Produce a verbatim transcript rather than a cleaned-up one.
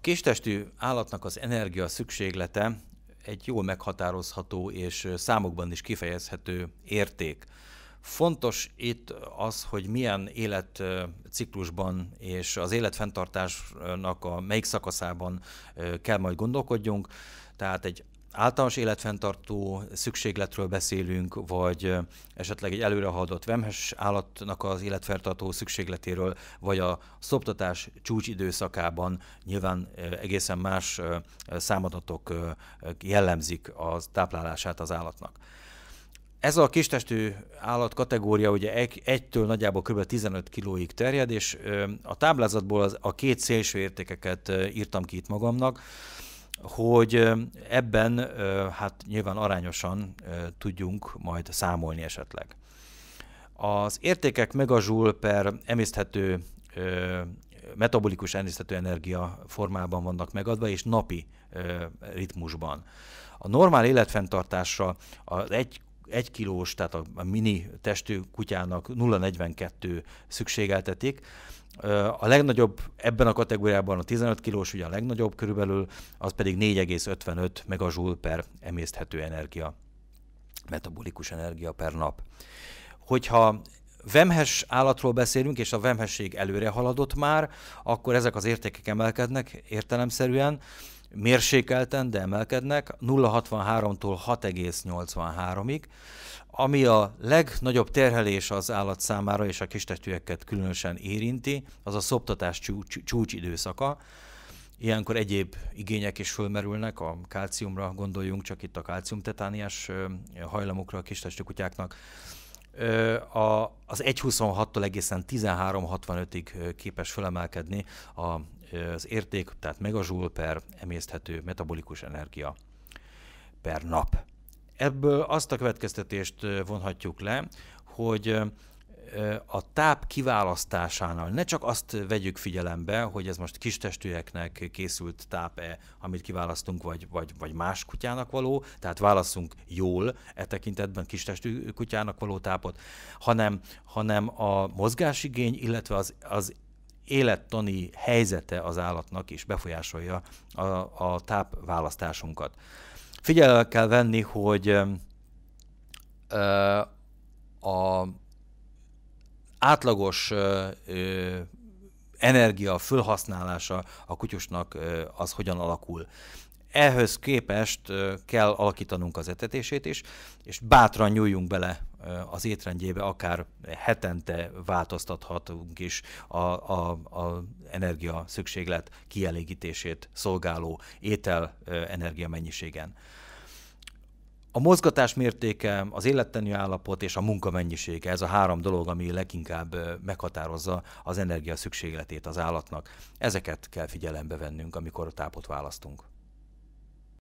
késtestű állatnak az energia szükséglete egy jól meghatározható és számokban is kifejezhető érték. Fontos itt az, hogy milyen életciklusban és az életfenntartásnak a melyik szakaszában kell majd gondolkodjunk. Tehát egy általános életfenntartó szükségletről beszélünk, vagy esetleg egy előrehaladott vemhes állatnak az életfenntartó szükségletéről, vagy a szoptatás csúcsidőszakában nyilván egészen más számadatok jellemzik a táplálását az állatnak. Ez a kistestű állat kategória ugye egytől nagyjából kb. tizenöt kilóig terjed, és a táblázatból a két szélső értékeket írtam ki itt magamnak, hogy ebben hát nyilván arányosan tudjunk majd számolni esetleg. Az értékek megajoule per emészthető, metabolikus emészthető energia formában vannak megadva, és napi ritmusban. A normál életfenntartásra az egy egy kilós, tehát a mini testű kutyának nulla egész negyvenkettő szükségeltetik. A legnagyobb ebben a kategóriában a tizenöt kilós, ugye a legnagyobb körülbelül, az pedig négy egész ötvenöt megajoule per emészthető energia, metabolikus energia per nap. Hogyha vemhes állatról beszélünk, és a vemhesség előre haladott már, akkor ezek az értékek emelkednek értelemszerűen, mérsékelten, de emelkednek nulla egész hatvanháromtól hat egész nyolcvanháromig, ami a legnagyobb terhelés az állat számára, és a kistestűeket különösen érinti, az a szoptatás csúcsidőszaka. Ilyenkor egyéb igények is fölmerülnek, a kálciumra gondoljunk, csak itt a kálciumtetániás hajlamokra a kistestű kutyáknak. Az egy egész huszonhattól egészen tizenhárom egész hatvanötig képes fölemelkedni a az érték, tehát megajoule per emészthető metabolikus energia per nap. Ebből azt a következtetést vonhatjuk le, hogy a táp kiválasztásánál ne csak azt vegyük figyelembe, hogy ez most kistestűeknek készült táp-e, amit kiválasztunk, vagy, vagy, vagy más kutyának való, tehát válasszunk jól e tekintetben kistestű kutyának való tápot, hanem, hanem a mozgásigény, illetve az, az élettani helyzete az állatnak is befolyásolja a, a tápválasztásunkat. Figyelembe kell venni, hogy ö, a átlagos ö, ö, energia fölhasználása a kutyusnak ö, az hogyan alakul. Ehhez képest kell alakítanunk az etetését is, és bátran nyúljunk bele az étrendjébe, akár hetente változtathatunk is a, a, a energia szükséglet kielégítését szolgáló étel energia mennyiségen. A mozgatás mértéke, az élettani állapot és a munka mennyisége, ez a három dolog, ami leginkább meghatározza az energia szükségletét az állatnak. Ezeket kell figyelembe vennünk, amikor a tápot választunk.